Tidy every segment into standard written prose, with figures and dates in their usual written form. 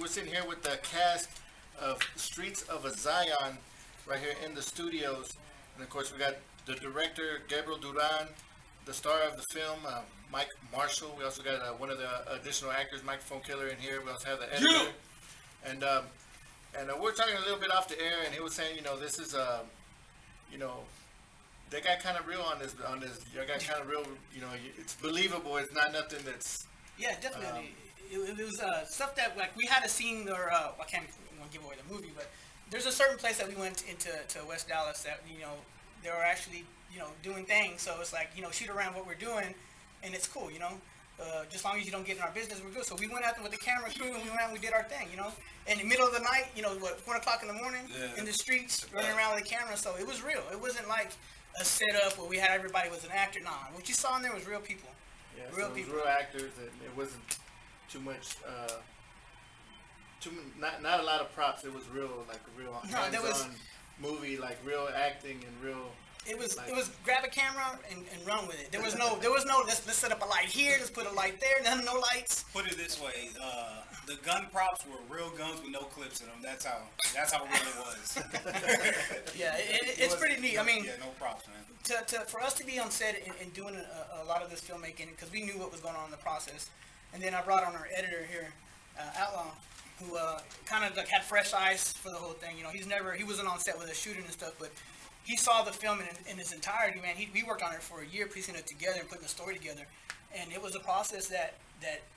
We're sitting here with the cast of Streets of a Scion right here in the studios. And of course, we got the director, Gabriel Duran, the star of the film, Mike Marshall. We also got one of the additional actors, Microphone Killa, in here. We also have the editor. You! And we're talking a little bit off the air, and he was saying, you know, this is, you know, they got kind of real on this. Y'all got kind of real, you know, it's believable. It's not nothing that's... Yeah, definitely. It was stuff that, like, we had a scene, or I can't give away the movie, but there's a certain place that we went into to West Dallas that, you know, they were actually, you know, doing things. So it's like, you know, shoot around what we're doing, and it's cool, you know. Just long as you don't get in our business, we're good. So we went out there with the camera crew, and we went out and we did our thing, you know. In the middle of the night, you know, what, 1 o'clock in the morning, yeah, in the streets, running around with the camera. So it was real. It wasn't like a setup where we had everybody was an actor. Nah, what you saw in there was real people. Yeah, real so people. Real actors, and it wasn't too much. Not a lot of props. It was real, like real hands-on movie, like real acting and real. It was grab a camera and run with it. There was no let's set up a light here, let's put a light there, no lights. Put it this way, the gun props were real guns with no clips in them. That's how real it was. Yeah, it's pretty neat. I mean, yeah, no props, man. For us to be on set and doing a lot of this filmmaking, because we knew what was going on in the process, and then I brought on our editor here, Outlaw, who kind of like had fresh eyes for the whole thing. You know, he wasn't on set with us shooting and stuff, but he saw the film in its entirety, man. We worked on it for a year, piecing it together and putting the story together. And it was a process that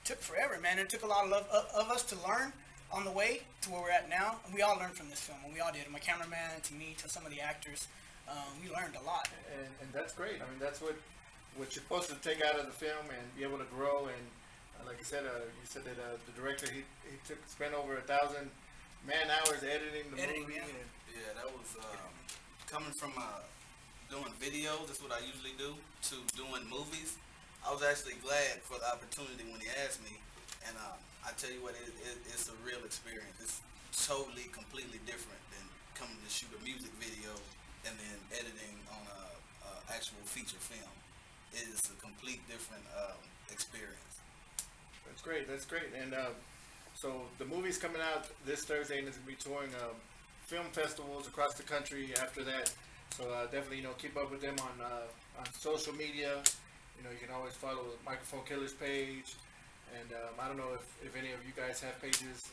took forever, man. It took a lot of love of us to learn on the way to where we're at now. And we all learned from this film. And we all did. My cameraman, to me, to some of the actors. We learned a lot. And that's great. I mean, that's what you're supposed to take out of the film and be able to grow. And like I said, you said that the director, he spent over 1,000 man-hours editing the movie. Yeah. Yeah, that was... Coming from doing videos, that's what I usually do, to doing movies, I was actually glad for the opportunity when he asked me. And I tell you what, it's a real experience. It's totally, completely different than coming to shoot a music video and then editing on a actual feature film. It is a complete different experience. That's great. That's great. And so the movie's coming out this Thursday, and it's going to be touring film festivals across the country after that. So definitely, you know, keep up with them on social media. You know, you can always follow Microphone Killer's page, and I don't know if any of you guys have pages.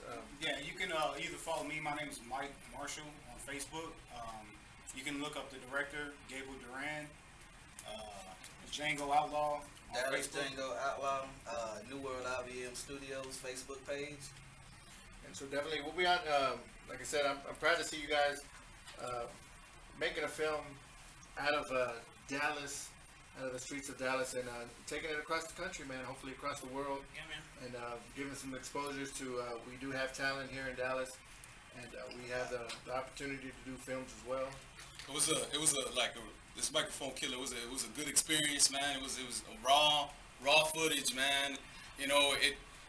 Yeah, you can either follow me. My name is Mike Marshall on Facebook. You can look up the director, Gabriel Duran, Django Outlaw. That is Django Outlaw, New World IBM Studios Facebook page. And so definitely, we'll be out. Like I said, I'm proud to see you guys making a film out of Dallas, out of the streets of Dallas, and taking it across the country, man, hopefully across the world. Yeah, man. And giving some exposures to, we do have talent here in Dallas, and we have the opportunity to do films as well. This Microphone Killa, it was a good experience, man. It was a raw footage, man. You know,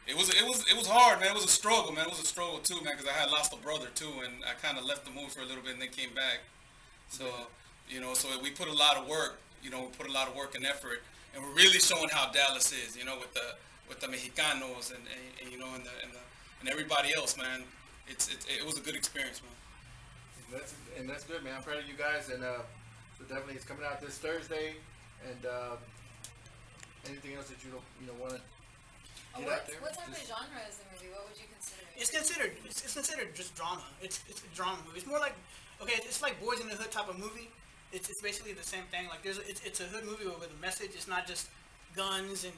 It was hard, man. It was a struggle, man. It was a struggle too, man, because I had lost a brother too, and I kind of left the movie for a little bit and then came back. So, you know, so we put a lot of work, you know, we put a lot of work and effort, and we're really showing how Dallas is, you know, with the Mexicanos and you know, and everybody else, man. It was a good experience, man. And that's good, man. I'm proud of you guys, and so definitely it's coming out this Thursday. And anything else that you want to? What type of genre is the movie? What would you consider it? It's considered just drama. It's a drama movie. It's more like, okay, it's like Boys in the Hood type of movie. It's basically the same thing. Like it's a hood movie with a message. It's not just guns and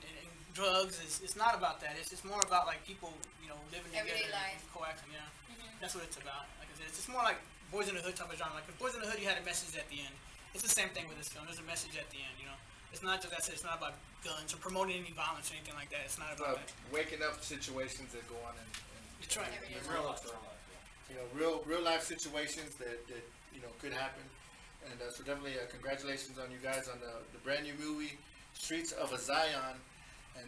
drugs. It's not about that. It's just more about like people, you know, living everyday together, life, coaxing. Yeah, that's what it's about. Like I said, it's more like Boys in the Hood type of genre. Like if Boys in the Hood, you had a message at the end. It's the same thing with this film. There's a message at the end, you know. It's not just it's not about guns or promoting any violence or anything like that. It's not about that. Waking up situations that go on in real life. You know, real life situations that you know could happen. And so definitely congratulations on you guys on the brand new movie Streets of a Scion, and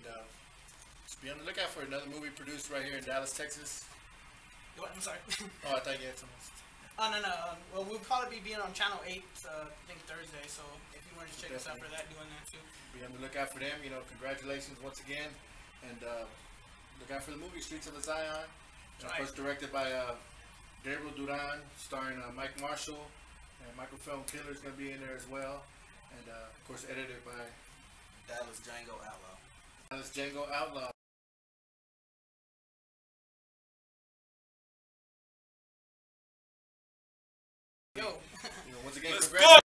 just be on the lookout for another movie produced right here in Dallas, Texas. What? I'm sorry. Oh, I thought you had something else. Oh, no, well, we'll probably be on Channel 8, I think, Thursday, so if you want to check us out for that, doing that, too. Be on the lookout for them. You know, congratulations once again, and look out for the movie, Streets of a Scion, It was directed by Gabriel Duran, starring Mike Marshall, and Microphone Killa is going to be in there as well. And of course, edited by Django Outlaw. Yo, once again, let's go.